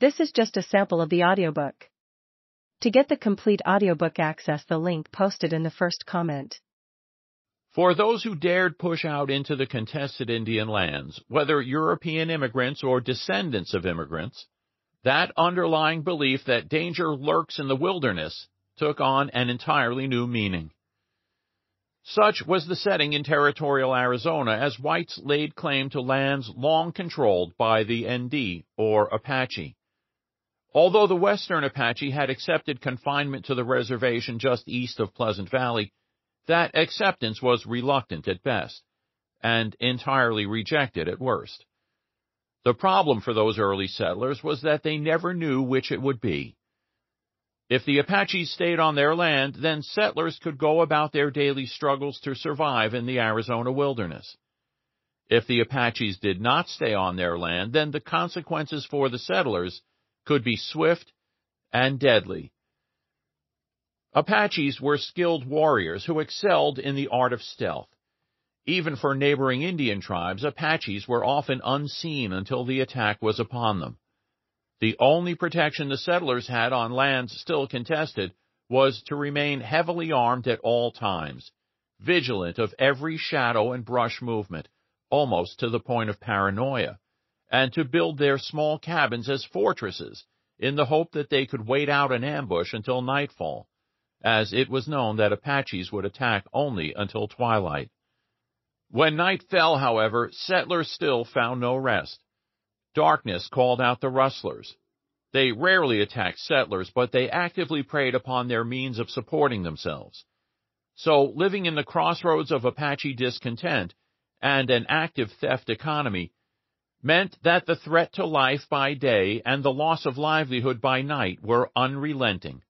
This is just a sample of the audiobook. To get the complete audiobook, access the link posted in the first comment. For those who dared push out into the contested Indian lands, whether European immigrants or descendants of immigrants, that underlying belief that danger lurks in the wilderness took on an entirely new meaning. Such was the setting in territorial Arizona as whites laid claim to lands long controlled by the ND, or Apache. Although the Western Apache had accepted confinement to the reservation just east of Pleasant Valley, that acceptance was reluctant at best, and entirely rejected at worst. The problem for those early settlers was that they never knew which it would be. If the Apaches stayed on their land, then settlers could go about their daily struggles to survive in the Arizona wilderness. If the Apaches did not stay on their land, then the consequences for the settlers could be swift and deadly. Apaches were skilled warriors who excelled in the art of stealth. Even for neighboring Indian tribes, Apaches were often unseen until the attack was upon them. The only protection the settlers had on lands still contested was to remain heavily armed at all times, vigilant of every shadow and brush movement, almost to the point of paranoia, and to build their small cabins as fortresses in the hope that they could wait out an ambush until nightfall, as it was known that Apaches would attack only until twilight. When night fell, however, settlers still found no rest. Darkness called out the rustlers. They rarely attacked settlers, but they actively preyed upon their means of supporting themselves. So, living in the crossroads of Apache discontent and an active theft economy meant that the threat to life by day and the loss of livelihood by night were unrelenting.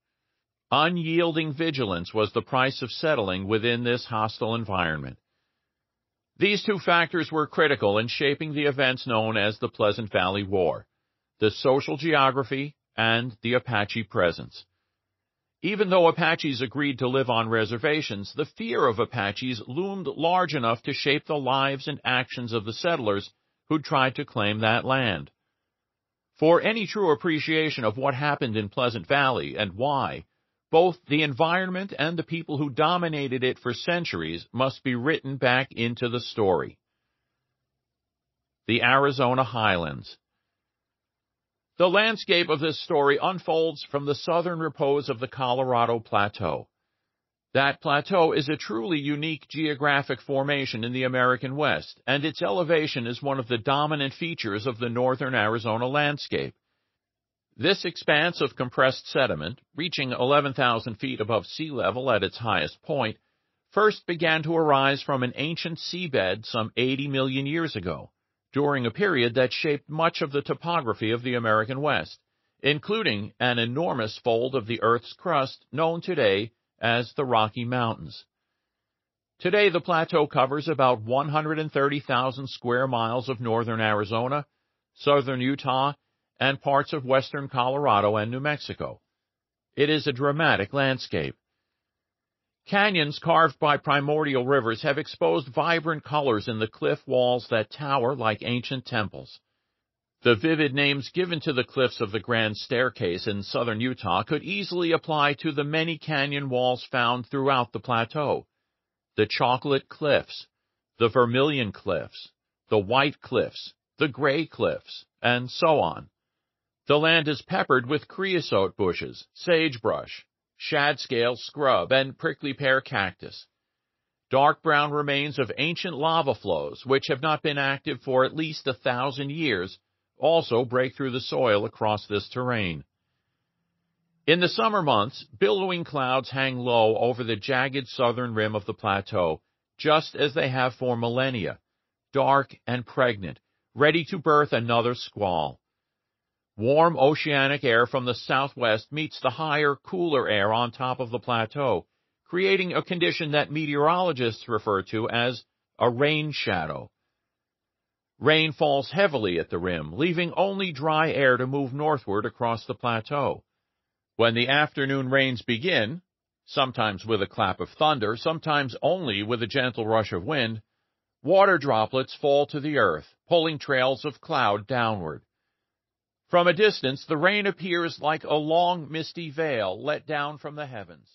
Unyielding vigilance was the price of settling within this hostile environment. These two factors were critical in shaping the events known as the Pleasant Valley War, the social geography, and the Apache presence. Even though Apaches agreed to live on reservations, the fear of Apaches loomed large enough to shape the lives and actions of the settlers who tried to claim that land. For any true appreciation of what happened in Pleasant Valley and why, both the environment and the people who dominated it for centuries must be written back into the story. The Arizona Highlands. The landscape of this story unfolds from the southern repose of the Colorado Plateau. That plateau is a truly unique geographic formation in the American West, and its elevation is one of the dominant features of the northern Arizona landscape. This expanse of compressed sediment, reaching 11,000 feet above sea level at its highest point, first began to arise from an ancient seabed some 80 million years ago, during a period that shaped much of the topography of the American West, including an enormous fold of the Earth's crust known today as the Rocky Mountains. Today, the plateau covers about 130,000 square miles of northern Arizona, southern Utah, and parts of western Colorado and New Mexico. It is a dramatic landscape. Canyons carved by primordial rivers have exposed vibrant colors in the cliff walls that tower like ancient temples. The vivid names given to the cliffs of the Grand Staircase in southern Utah could easily apply to the many canyon walls found throughout the plateau: the Chocolate Cliffs, the Vermilion Cliffs, the White Cliffs, the Gray Cliffs, and so on. The land is peppered with creosote bushes, sagebrush, shadscale scrub, and prickly pear cactus. Dark brown remains of ancient lava flows, which have not been active for at least 1,000 years, also break through the soil across this terrain. In the summer months, billowing clouds hang low over the jagged southern rim of the plateau, just as they have for millennia, dark and pregnant, ready to birth another squall. Warm oceanic air from the southwest meets the higher, cooler air on top of the plateau, creating a condition that meteorologists refer to as a rain shadow. Rain falls heavily at the rim, leaving only dry air to move northward across the plateau. When the afternoon rains begin, sometimes with a clap of thunder, sometimes only with a gentle rush of wind, water droplets fall to the earth, pulling trails of cloud downward. From a distance, the rain appears like a long misty veil let down from the heavens.